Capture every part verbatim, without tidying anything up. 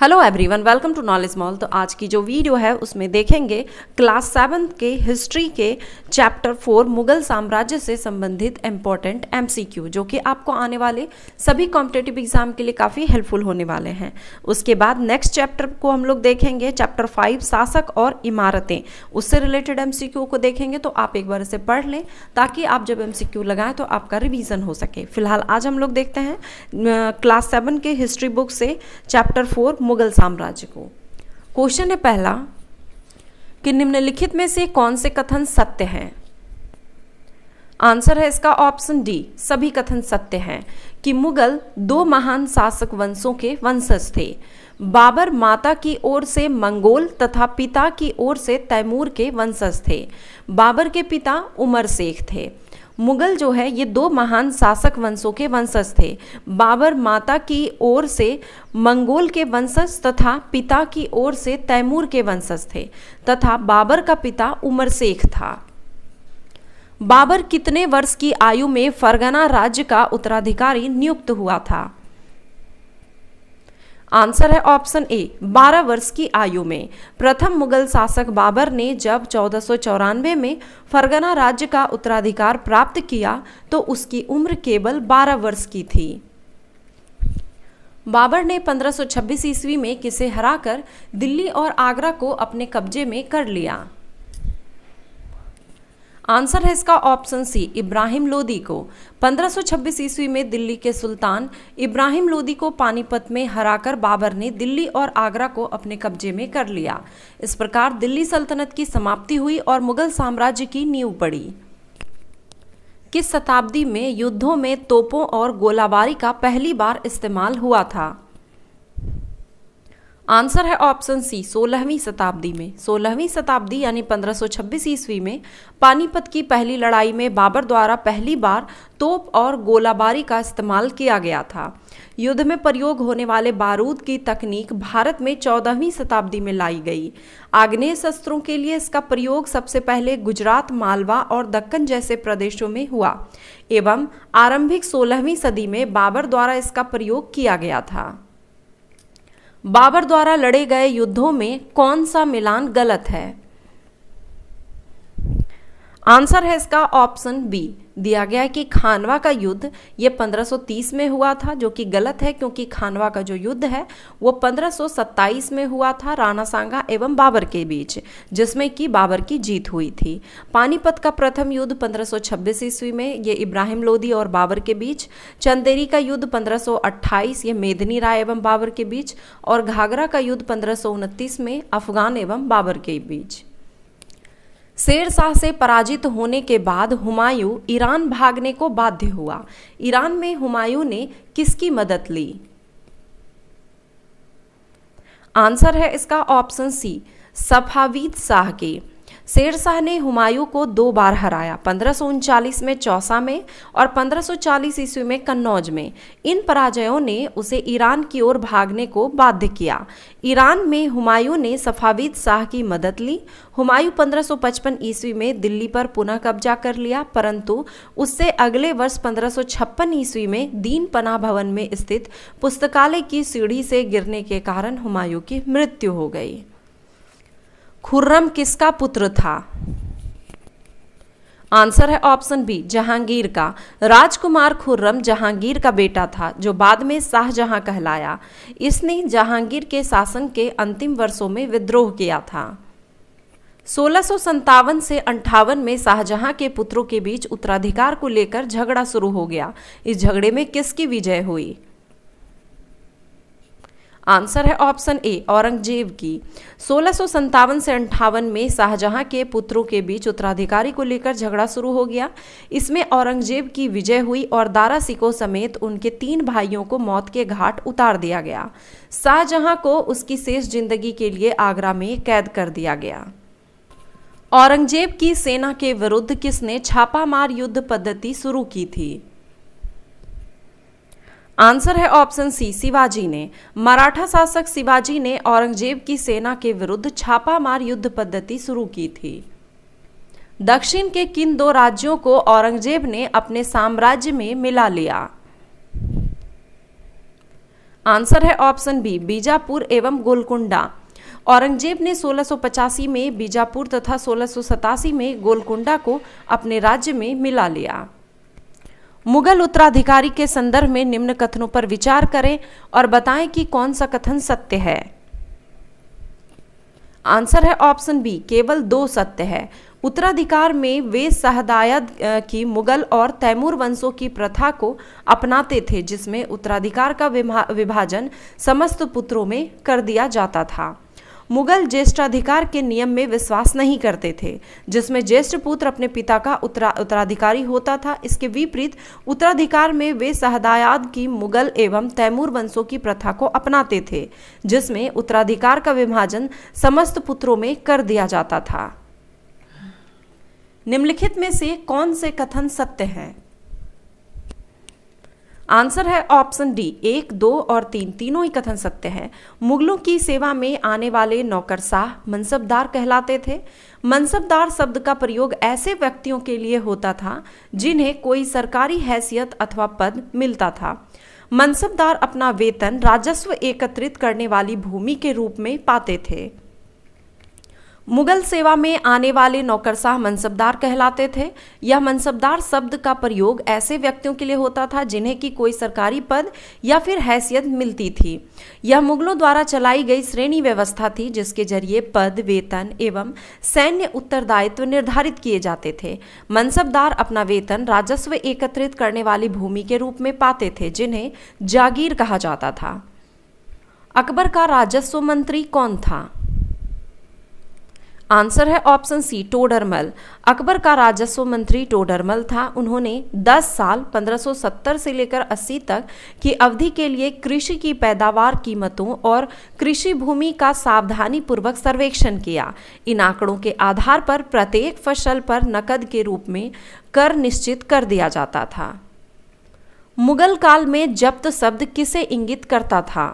Hello everyone, welcome to knowledge mall. तो आज की जो वीडियो है उसमें देखेंगे क्लास सेवन्थ के हिस्ट्री के चैप्टर फोर मुगल साम्राज्य से संबंधित इम्पॉर्टेंट एमसीक्यू, जो कि आपको आने वाले सभी कॉम्पिटेटिव एग्जाम के लिए काफ़ी हेल्पफुल होने वाले हैं। उसके बाद नेक्स्ट चैप्टर को हम लोग देखेंगे, चैप्टर फाइव शासक और इमारतें, उससे रिलेटेड एमसीक्यू को देखेंगे। तो आप एक बार इसे पढ़ लें ताकि आप जब एमसीक्यू लगाएं तो आपका रिविज़न हो सके। फिलहाल आज हम लोग देखते हैं क्लास सेवन के हिस्ट्री बुक से चैप्टर फोर मुगल साम्राज्य को। क्वेश्चन है पहला कि निम्नलिखित में से कौन से कथन सत्य हैं? आंसर है इसका ऑप्शन डी, सभी कथन सत्य हैं कि मुगल दो महान शासक वंशों के वंशज थे। बाबर माता की ओर से मंगोल तथा पिता की ओर से तैमूर के वंशज थे। बाबर के पिता उमर शेख थे। मुगल जो है ये दो महान शासक वंशों के वंशज थे। बाबर माता की ओर से मंगोल के वंशज तथा पिता की ओर से तैमूर के वंशज थे तथा बाबर का पिता उमर शेख था। बाबर कितने वर्ष की आयु में फरगना राज्य का उत्तराधिकारी नियुक्त हुआ था? आंसर है ऑप्शन ए, बारह वर्ष की आयु में। प्रथम मुगल शासक बाबर ने जब चौदह सौ चौरानवे में फरगना राज्य का उत्तराधिकार प्राप्त किया तो उसकी उम्र केवल बारह वर्ष की थी। बाबर ने पंद्रह सौ छब्बीस ईस्वी में किसे हराकर दिल्ली और आगरा को अपने कब्जे में कर लिया? आंसर है इसका ऑप्शन सी, इब्राहिम लोदी को। पंद्रह सौ छब्बीस ईस्वी में दिल्ली के सुल्तान इब्राहिम लोदी को पानीपत में हराकर बाबर ने दिल्ली और आगरा को अपने कब्जे में कर लिया। इस प्रकार दिल्ली सल्तनत की समाप्ति हुई और मुगल साम्राज्य की नींव पड़ी। किस शताब्दी में युद्धों में तोपों और गोलाबारी का पहली बार इस्तेमाल हुआ था? आंसर है ऑप्शन सी, सोलहवीं शताब्दी में। सोलहवीं शताब्दी यानी पंद्रह सौ छब्बीस ईस्वी में पानीपत की पहली लड़ाई में बाबर द्वारा पहली बार तोप और गोलाबारी का इस्तेमाल किया गया था। युद्ध में प्रयोग होने वाले बारूद की तकनीक भारत में चौदहवीं शताब्दी में लाई गई। आग्नेय शस्त्रों के लिए इसका प्रयोग सबसे पहले गुजरात, मालवा और दक्कन जैसे प्रदेशों में हुआ एवं आरंभिक सोलहवीं सदी में बाबर द्वारा इसका प्रयोग किया गया था। बाबर द्वारा लड़े गए युद्धों में कौन सा मिलान गलत है? आंसर है इसका ऑप्शन बी। दिया गया है कि खानवा का युद्ध यह पंद्रह सौ तीस में हुआ था, जो कि गलत है क्योंकि खानवा का जो युद्ध है वो पंद्रह सौ सत्ताईस में हुआ था राणा सांगा एवं बाबर के बीच, जिसमें कि बाबर की जीत हुई थी। पानीपत का प्रथम युद्ध पंद्रह सौ छब्बीस ईस्वी में, ये इब्राहिम लोदी और बाबर के बीच। चंदेरी का युद्ध पंद्रह सौ अट्ठाईस, ये मेदनी राय एवं बाबर के बीच। और घाघरा का युद्ध पंद्रह सौ उनतीस में अफगान एवं बाबर के बीच। शेर शाह से पराजित होने के बाद हुमायूं ईरान भागने को बाध्य हुआ। ईरान में हुमायूं ने किसकी मदद ली? आंसर है इसका ऑप्शन सी, सफावीद शाह की। शेर शाह ने हुमायूं को दो बार हराया, पंद्रह सौ उनचालीस में चौसा में और पंद्रह सौ चालीस ईस्वी में कन्नौज में। इन पराजयों ने उसे ईरान की ओर भागने को बाध्य किया। ईरान में हुमायूं ने सफाविद शाह की मदद ली। हुमायूं पंद्रह सौ पचपन ईस्वी में दिल्ली पर पुनः कब्जा कर लिया, परंतु उससे अगले वर्ष पंद्रह सौ छप्पन ईस्वी में दीन पनाह भवन में स्थित पुस्तकालय की सीढ़ी से गिरने के कारण हुमायूं की मृत्यु हो गई। खुर्रम किसका पुत्र था? आंसर है ऑप्शन बी, जहांगीर का। राजकुमार खुर्रम जहांगीर का बेटा था, जो बाद में शाहजहां कहलाया। इसने जहांगीर के शासन के अंतिम वर्षों में विद्रोह किया था। सोलह सौ संतावन से अंठावन में शाहजहां के पुत्रों के बीच उत्तराधिकार को लेकर झगड़ा शुरू हो गया। इस झगड़े में किसकी विजय हुई? आंसर है ऑप्शन ए, औरंगजेब की। सोलह सौ संतावन से अंठावन में शाहजहां के पुत्रों के बीच उत्तराधिकारी को लेकर झगड़ा शुरू हो गया। इसमें औरंगजेब की विजय हुई और दारा शिकोह समेत उनके तीन भाइयों को मौत के घाट उतार दिया गया। शाहजहां को उसकी शेष जिंदगी के लिए आगरा में कैद कर दिया गया। औरंगजेब की सेना के विरुद्ध किसने छापामार युद्ध पद्धति शुरू की थी? आंसर है ऑप्शन सी, शिवाजी ने। मराठा शासक शिवाजी ने औरंगजेब की सेना के विरुद्ध छापामार युद्ध पद्धति शुरू की थी। दक्षिण के किन दो राज्यों को औरंगजेब ने अपने साम्राज्य में मिला लिया? आंसर है ऑप्शन बी बीजापुर एवं गोलकुंडा। औरंगजेब ने सोलह सौ पचासी में बीजापुर तथा सोलह सौ सतासी में गोलकुंडा को अपने राज्य में मिला लिया। मुगल उत्तराधिकारी के संदर्भ में निम्न कथनों पर विचार करें और बताएं कि कौन सा कथन सत्य है। आंसर है ऑप्शन बी केवल दो सत्य है। उत्तराधिकार में वे शहदायद की मुगल और तैमूर वंशों की प्रथा को अपनाते थे जिसमें उत्तराधिकार का विभाजन समस्त पुत्रों में कर दिया जाता था। मुगल ज्येष्ठाधिकार के नियम में विश्वास नहीं करते थे जिसमें ज्येष्ठ पुत्र अपने पिता का उत्तरा उत्तराधिकारी होता था। इसके विपरीत उत्तराधिकार में वे शहदायाद की मुगल एवं तैमूर वंशों की प्रथा को अपनाते थे जिसमें उत्तराधिकार का विभाजन समस्त पुत्रों में कर दिया जाता था। निम्नलिखित में से कौन से कथन सत्य हैं? आंसर है ऑप्शन डी एक, दो और तीन, तीनों ही कथन सत्य हैं। मुगलों की सेवा में आने वाले नौकरशाह मनसबदार कहलाते थे। मनसबदार शब्द का प्रयोग ऐसे व्यक्तियों के लिए होता था जिन्हें कोई सरकारी हैसियत अथवा पद मिलता था। मनसबदार अपना वेतन राजस्व एकत्रित करने वाली भूमि के रूप में पाते थे। मुगल सेवा में आने वाले नौकरशाह मनसबदार कहलाते थे। यह मनसबदार शब्द का प्रयोग ऐसे व्यक्तियों के लिए होता था जिन्हें कि कोई सरकारी पद या फिर हैसियत मिलती थी। यह मुगलों द्वारा चलाई गई श्रेणी व्यवस्था थी जिसके जरिए पद, वेतन एवं सैन्य उत्तरदायित्व निर्धारित किए जाते थे। मनसबदार अपना वेतन राजस्व एकत्रित करने वाली भूमि के रूप में पाते थे जिन्हें जागीर कहा जाता था। अकबर का राजस्व मंत्री कौन था? आंसर है ऑप्शन सी टोडरमल। अकबर का राजस्व मंत्री टोडरमल था। उन्होंने दस साल पंद्रह सौ सत्तर से लेकर अस्सी तक की अवधि के लिए कृषि की पैदावार, कीमतों और कृषि भूमि का सावधानीपूर्वक सर्वेक्षण किया। इन आंकड़ों के आधार पर प्रत्येक फसल पर नकद के रूप में कर निश्चित कर दिया जाता था। मुगल काल में जब्त शब्द किसे इंगित करता था?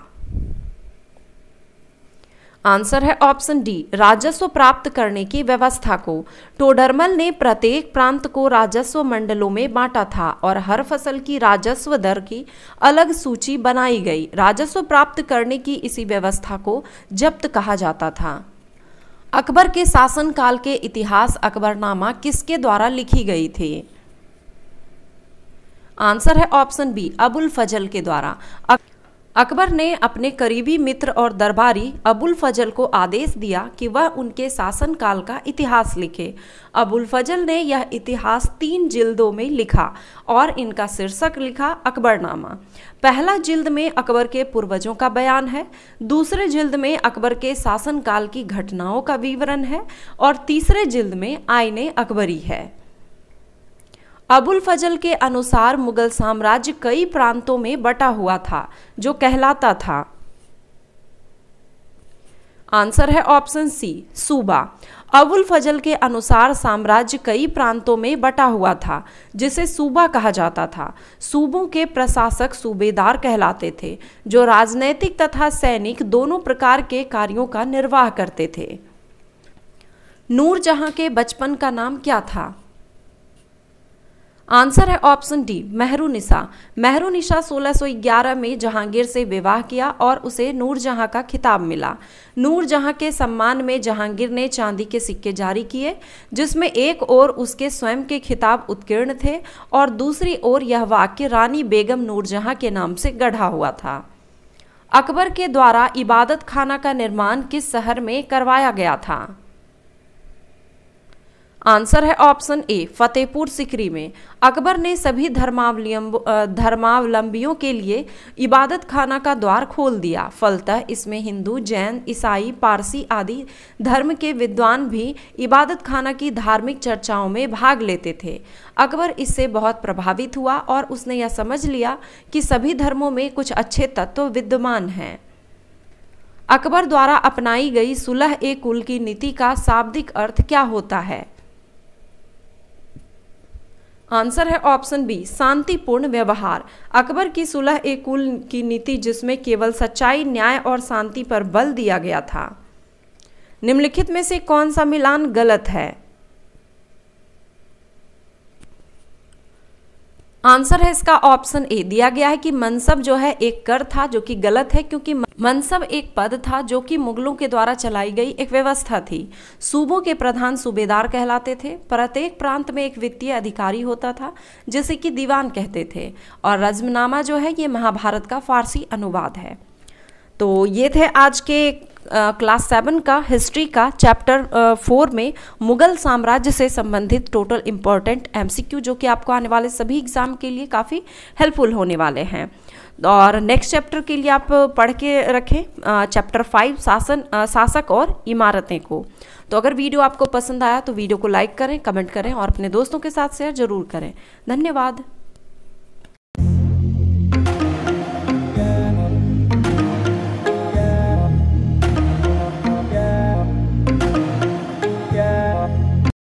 आंसर है ऑप्शन डी राजस्व प्राप्त करने की व्यवस्था को। टोडरमल ने प्रत्येक प्रांत को राजस्व मंडलों में बांटा था और हर फसल की राजस्व दर की अलग सूची बनाई गई। राजस्व प्राप्त करने की इसी व्यवस्था को जब्त कहा जाता था। अकबर के शासनकाल के इतिहास अकबरनामा किसके द्वारा लिखी गई थी? आंसर है ऑप्शन बी अबुल फजल के द्वारा। अकबर ने अपने करीबी मित्र और दरबारी अबुल फजल को आदेश दिया कि वह उनके शासनकाल का इतिहास लिखे। अबुल फजल ने यह इतिहास तीन जिल्दों में लिखा और इनका शीर्षक लिखा अकबरनामा। पहला जिल्द में अकबर के पूर्वजों का बयान है, दूसरे जिल्द में अकबर के शासनकाल की घटनाओं का विवरण है और तीसरे जिल्द में आईने अकबरी है। अबुल फजल के अनुसार मुगल साम्राज्य कई प्रांतों में बटा हुआ था जो कहलाता था। आंसर है ऑप्शन सी सूबा। अबुल फजल के अनुसार साम्राज्य कई प्रांतों में बटा हुआ था जिसे सूबा कहा जाता था। सूबों के प्रशासक सूबेदार कहलाते थे जो राजनैतिक तथा सैनिक दोनों प्रकार के कार्यों का निर्वाह करते थे। नूर जहां के बचपन का नाम क्या था? आंसर है ऑप्शन डी मेहरुनिसा। मेहरुनिसा सोलह सौ ग्यारह में जहांगीर से विवाह किया और उसे नूरजहां का खिताब मिला। नूरजहां के सम्मान में जहांगीर ने चांदी के सिक्के जारी किए जिसमें एक ओर उसके स्वयं के खिताब उत्कीर्ण थे और दूसरी ओर यह वाक्य रानी बेगम नूरजहां के नाम से गढ़ा हुआ था। अकबर के द्वारा इबादतखाना का निर्माण किस शहर में करवाया गया था? आंसर है ऑप्शन ए फतेहपुर सिकरी में। अकबर ने सभी धर्मावलंबियों के लिए इबादत खाना का द्वार खोल दिया। फलतः इसमें हिंदू, जैन, ईसाई, पारसी आदि धर्म के विद्वान भी इबादत खाना की धार्मिक चर्चाओं में भाग लेते थे। अकबर इससे बहुत प्रभावित हुआ और उसने यह समझ लिया कि सभी धर्मों में कुछ अच्छे तत्व विद्यमान हैं। अकबर द्वारा अपनाई गई सुलह-ए-कुल की नीति का शाब्दिक अर्थ क्या होता है? आंसर है ऑप्शन बी शांतिपूर्ण व्यवहार। अकबर की सुलह ए कुल की नीति जिसमें केवल सच्चाई, न्याय और शांति पर बल दिया गया था। निम्नलिखित में से कौन सा मिलान गलत है? आंसर है इसका ऑप्शन ए। दिया गया है कि मनसब जो है एक कर था जो कि गलत है, क्योंकि मनसब एक पद था जो कि मुगलों के द्वारा चलाई गई एक व्यवस्था थी। सूबों के प्रधान सूबेदार कहलाते थे। प्रत्येक प्रांत में एक वित्तीय अधिकारी होता था जिसे कि दीवान कहते थे। और रजमनामा जो है ये महाभारत का फारसी अनुवाद है। तो ये थे आज के क्लास सेवन का हिस्ट्री का चैप्टर फोर में मुगल साम्राज्य से संबंधित टोटल इम्पॉर्टेंट एमसीक्यू, जो कि आपको आने वाले सभी एग्जाम के लिए काफ़ी हेल्पफुल होने वाले हैं। और नेक्स्ट चैप्टर के लिए आप पढ़ के रखें चैप्टर फाइव शासन शासक और इमारतें को। तो अगर वीडियो आपको पसंद आया तो वीडियो को लाइक करें, कमेंट करें और अपने दोस्तों के साथ शेयर जरूर करें। धन्यवाद।